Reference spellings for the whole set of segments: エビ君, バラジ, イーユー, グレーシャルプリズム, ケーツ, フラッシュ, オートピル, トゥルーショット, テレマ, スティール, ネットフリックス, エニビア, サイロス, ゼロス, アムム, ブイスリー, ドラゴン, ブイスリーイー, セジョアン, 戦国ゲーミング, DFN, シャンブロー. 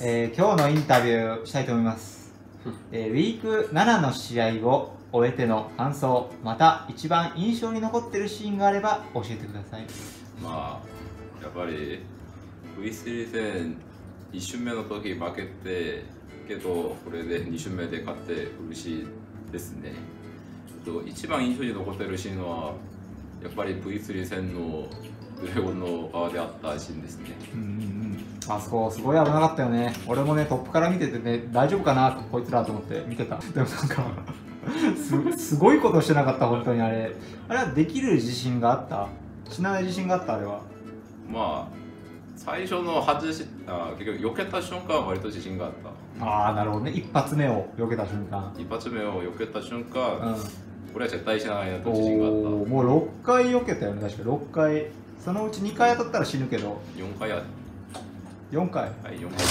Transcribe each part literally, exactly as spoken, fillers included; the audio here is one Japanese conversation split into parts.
えー、今日のインタビューしたいと思います、えー、ウィークななの試合を終えての感想、また一番印象に残っているシーンがあれば教えてください。まあ、やっぱり ブイスリー 戦いっ周目の時負けてけど、これでに周目で勝って嬉しいですね。一番印象に残っているシーンはやっぱり ブイスリー 戦のドラゴンの側であったシーンですね。うんうん、あそこすごい危なかったよね。俺もねトップから見ててね、大丈夫かなこいつらと思って見てた。でもなんかす, すごいことしてなかった本当にあれ。あれはできる自信があった。しない自信があったあれは。まあ最初の外しあ結局避けた瞬間は割と自信があった。ああなるほどね。一発目を避けた瞬間。一発目を避けた瞬間、うん、これは絶対しないなと自信があった。もう六回避けたよね確か六回。そのうちにかい当たったら死ぬけどよんかいあるよんかいはいよんかい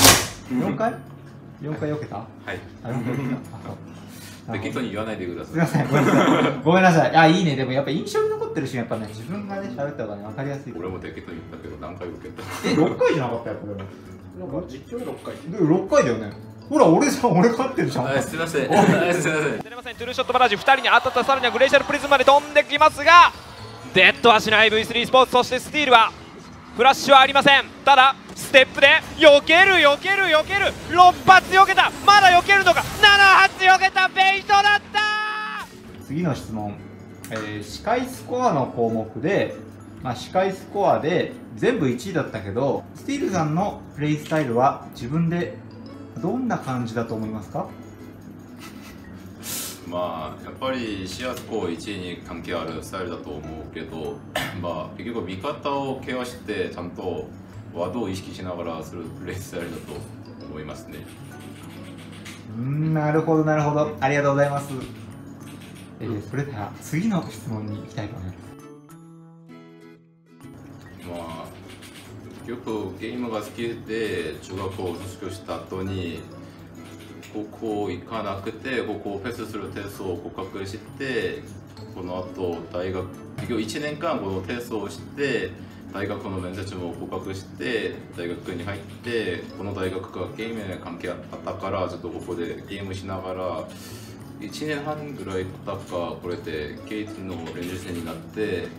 よんかい避けたはい適当に言わないでください。すみませんごめんなさいごめんなさい。あいいね。でもやっぱ印象に残ってるシーンやっぱね自分がね喋った方がね分かりやすい。俺も適当に言ったけど何回避けたえろっかいじゃなかったよこれなんか実況ろっかいろっかいだよね。ほら俺じゃん俺勝ってるじゃん。はいすみませんすみません。テレマ戦トゥルーショットバラジふたりに当たった。さらにはグレーシャルプリズムまで飛んできますがデッドはしない ブイスリー スポーツ。そしてスティールはフラッシュはありません。ただステップで避ける避ける避けるろっ発避けた。まだ避けるのかなな発避けた。ベイトだった。次の質問、えー、視界スコアの項目で、まあ、視界スコアで全部いちいだったけどスティールさんのプレイスタイルは自分でどんな感じだと思いますか？まあ、やっぱり視野スコアいちいに関係あるスタイルだと思うけど、まあ、結局味方をケアしてちゃんとワードを意識しながらするプレイスタイルだと思いますね。うんなるほどなるほどありがとうございます。えー、それでは次の質問に行きたいと思います。まあ、よくゲームが好きで中学校を卒業した後に高校行かなくて、高校をフェスするテストを合格して、この後大学、結局いちねんかんこのテストをして、大学の面接も合格して、大学に入って、この大学がゲームに関係あったから、ちょっとここでゲームしながら、いちねんはんぐらい経ったか、これでケーツの練習生になって、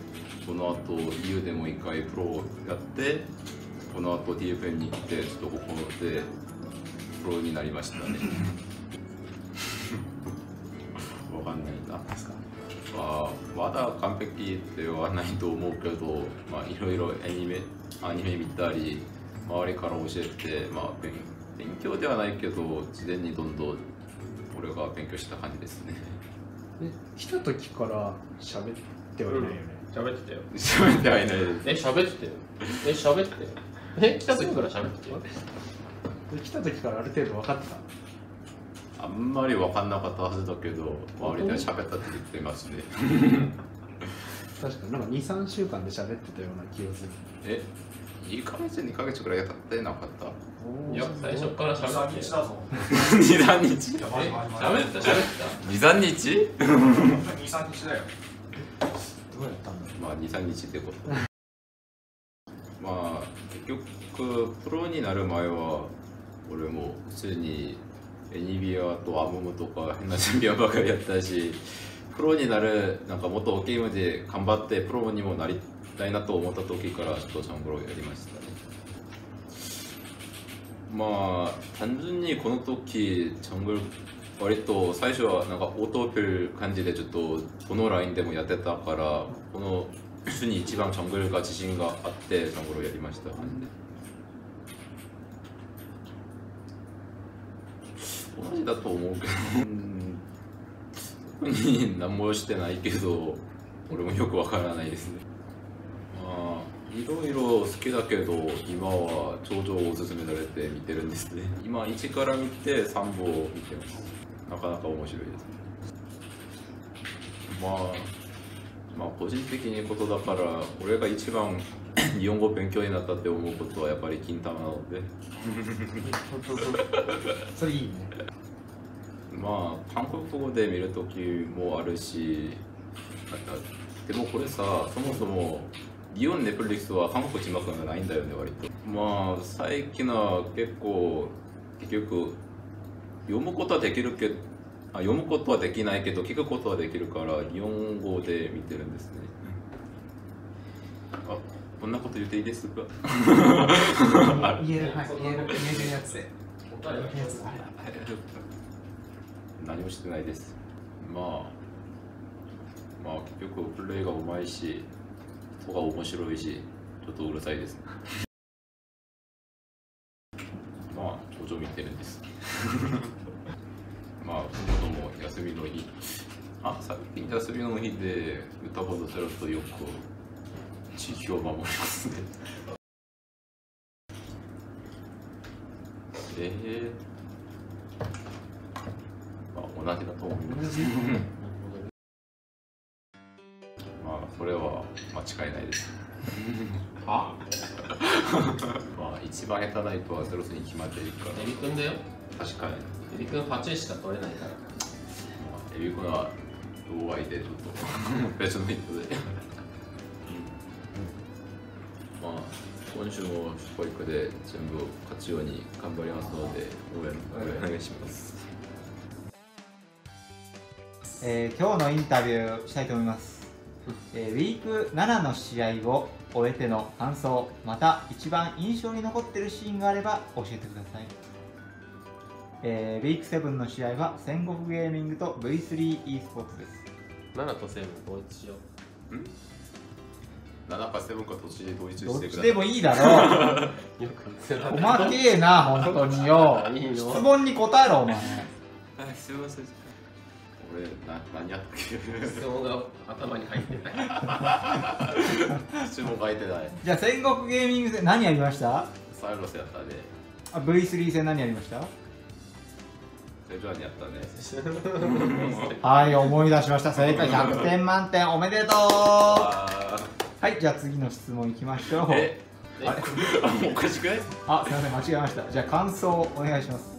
この後 イーユー でもいっかいプロをやって、この後 ディーエフエヌ に来て、ちょっとここで、プロになりましたね。わかんないな。まあ、まだ完璧ではないと思うけど、まあ、いろいろアニメ、アニメ見たり、周りから教えて、まあ、勉強ではないけど、事前にどんどん俺が勉強した感じですね。え、来た時から喋ってはいないよね。喋ってたよ。喋ってはいないです。え、喋ってたよ。え、喋ってたよ。え、来た時から喋ってたよ。来た時からある程度分かってた。あんまり分かんなかったはずだけど周りで喋ったって言ってますね。確かになんかにさんしゅうかんで喋ってたような気がする。えいっかげつにかげつくらい経ってなかった。いや最初から喋ってにさんにちだぞ。にさんにち喋ってた喋ってたにさんにち にさんにちだよ。どうやったんだろう。まあにさんにちってこと。まあ結局プロになる前は俺も普通にエニビアとアムムとか変な準備ばっかりやったし、プロになるなんかもっとゲームで頑張ってプロにもなりたいなと思った時からちょっとシャンブローやりましたね。まあ単純にこの時シャンブロー割と最初はなんかオートピル感じでちょっとこのラインでもやってたから、この主に一番シャンブローが自信があってシャンブローやりました。同じだと思うけど特に何もしてないけど俺もよくわからないですね。まあいろいろ好きだけど今は頂上をおすすめされて見てるんですね。今いちから見てさんぼんを見てます。なかなか面白いですね。まあまあ個人的にことだから俺が一番日本語勉強になったって思うことはやっぱり金玉なのでそれいいね。まあ韓国語で見るときもあるし、でもこれさそもそも日本ネットフリックスは韓国字幕がないんだよね割と。まあ最近は結構結局読むことはできるけど、あ、読むことはできないけど聞くことはできるから日本語で見てるんですね。あ、こんなこと言っていいですか？言える、はい、言える、言えるやつで。何もしてないです。まあ、まあ結局プレイがうまいし、人が面白いし、ちょっとうるさいです。まあ頂上見てるんです。まあ子供も休みの日、あ、最近休みの日で歌ほどするとよく地域を守りますね。ええー、まあ同じだと思います。まあこれは間違いないです。は？まあ一番下手な人はゼロスに決まっているから。エビ君だよ。確かに。エビ君はちしか取れないから。まあ、エビ君は大相手でちょっと別の人で。まあ今週も保育で全部勝つように頑張りますので応援お願いします。えー、今日のインタビューしたいと思います。えー、ウィークななの試合を終えての感想、また一番印象に残っているシーンがあれば教えてください。えー、ウィークななの試合は戦国ゲーミングと ブイスリーイー スポーツです。ななとなな同一しよう。ん？ななかななかどっちで同一してください。どっちでもいいだろう。おまけえな、本当によ。いい質問に答えろ、お前。はい、すいません。俺な何やったっけ？質問が頭に入ってない。質問が入ってない。じゃあ戦国ゲーミング戦何やりました？サイロスやったね。あ、 ブイスリー 戦何やりました？セジョアンやったね。はい、思い出しました。正解ひゃくてん満点おめでとう。はい、じゃあ次の質問いきましょう。え、あれ、おかしくない？あ、すみません間違えました。じゃあ感想お願いします。